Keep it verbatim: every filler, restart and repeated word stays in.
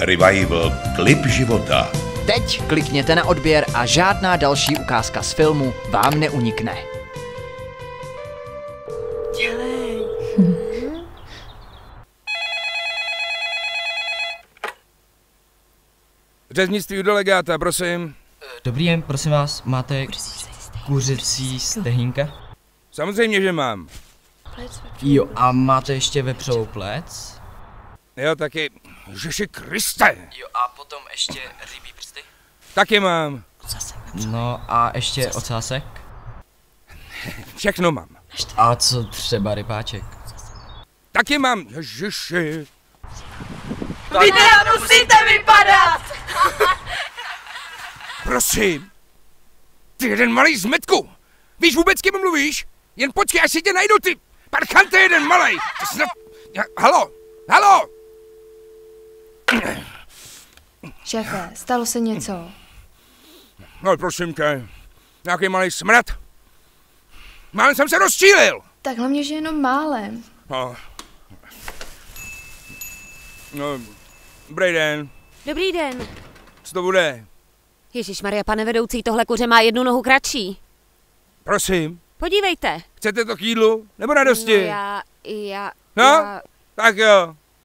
Revival Klip života. Teď klikněte na odběr a žádná další ukázka z filmu vám neunikne. Dělej. Hm. Řeznictví u delegáta, prosím. Dobrý den, prosím vás, máte kuřecí stehínka? Samozřejmě, že mám. Jo, a máte ještě vepřovou plec? Jo, taky. Ježiši Kriste! Jo, a potom ještě rybí prsty? Taky mám. No a ještě ocásek? Všechno mám. A co třeba rybáček? Taky mám, ježiši. Vy teda musíte vypadat! Prosím. Ty jeden malý zmetku. Víš vůbec, kým mluvíš? Jen počkej, až si tě najdu, ty parchante jeden malej. Snad... Halo, halo! Šéfe, stalo se něco. No prosím tě, nějaký malý smrad. Málem jsem se rozčílil. Tak hlavně, že jenom málem. No, no dobrý den. Dobrý den. Co to bude? Ježišmarja, pane vedoucí, tohle kuře má jednu nohu kratší. Prosím. Podívejte. Chcete to k jídlu? Nebo radosti? No já, já, já... No, tak jo.